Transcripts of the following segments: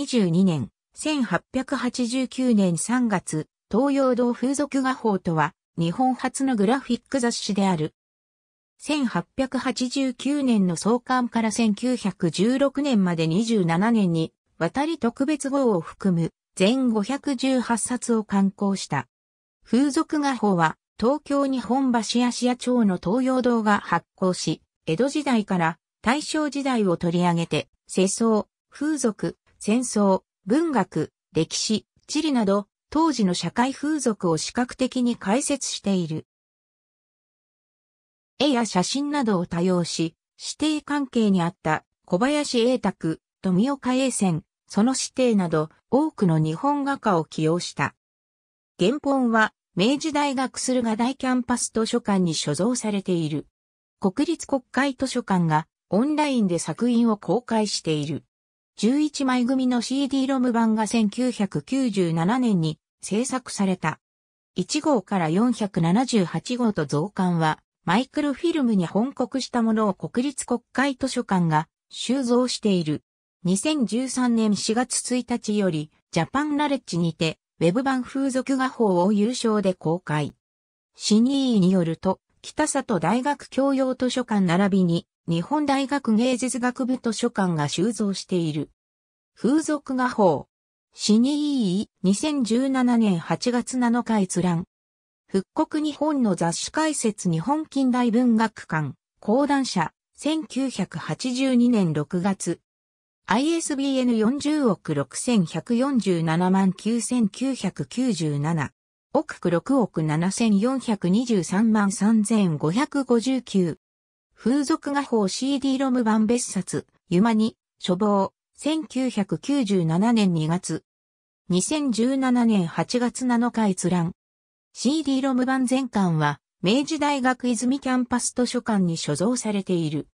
2022年、1889年3月、東洋堂風俗画報とは、日本初のグラフィック雑誌である。1889年の創刊から1916年まで27年に、渡り特別号を含む、全518冊を刊行した。風俗画報は、東京日本橋芦屋町の東洋堂が発行し、江戸時代から大正時代を取り上げて、世相、風俗、戦争、文学、歴史、地理など、当時の社会風俗を視覚的に解説している。絵や写真などを多用し、師弟関係にあった小林英卓、富岡栄泉、その師弟など多くの日本画家を起用した。原本は明治大学駿河台キャンパス図書館に所蔵されている。国立国会図書館がオンラインで作品を公開している。11枚組の CD-ROM 版が1997年に制作された。1号から478号と増刊は、マイクロフィルムに翻刻したものを国立国会図書館が収蔵している。2013年4月1日より、ジャパンナレッジにて、ウェブ版風俗画報を有償で公開。CiNiiによると、北里大学教養図書館並びに、日本大学芸術学部図書館が収蔵している。風俗画報。CiNii、2017年8月7日閲覧。復刻日本の雑誌解説日本近代文学館、講談社、1982年6月。ISBN 4061479997。億664733559。風俗画報 CD-ROM 版別冊、ゆまに、書房、1997年2月。2017年8月7日閲覧。CD-ROM 版全巻は、明治大学泉キャンパス図書館に所蔵されている。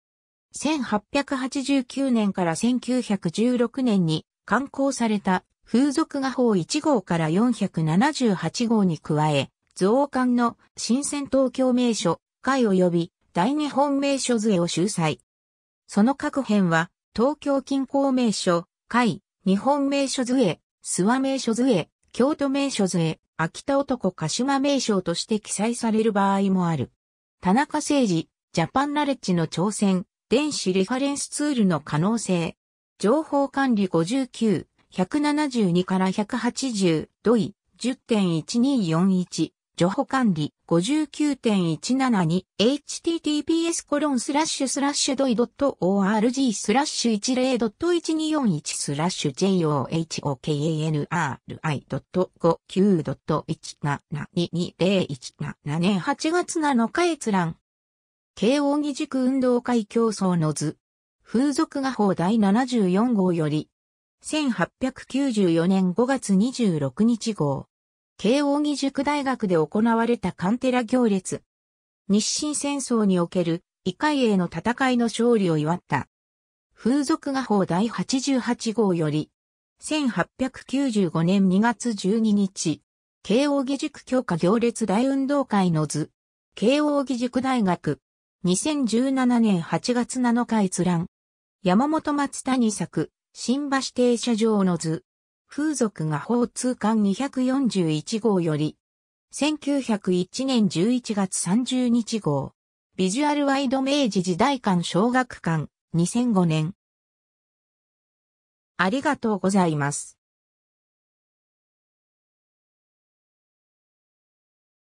1889年から1916年に刊行された風俗画報1号から478号に加え、増刊の新鮮東京名所、会及び大日本名所図会を収載。その各編は、東京近郊名所、会、日本名所図会、諏訪名所図会、京都名所図会、秋田男鹿島名所として記載される場合もある。田中誠二、ジャパンナレッジの挑戦、電子リファレンスツールの可能性。情報管理59、172から180、度位、10.1241。情報管理 59.172 https://doi.org/1241.10.10.59.172017 年8月7日閲覧。慶應義塾運動会競争の図。風俗画報第74号より。1894年5月26日号。慶應義塾大学で行われたカンテラ行列。日清戦争における異界への戦いの勝利を祝った。風俗画報第88号より、1895年2月12日、慶應義塾教科行列大運動会の図、慶應義塾大学、2017年8月7日閲覧、山本松谷作、新橋停車場の図、風俗画報通巻241号より、1901年11月30日号、ビジュアルワイド明治時代館小学館、2005年。ありがとうございます。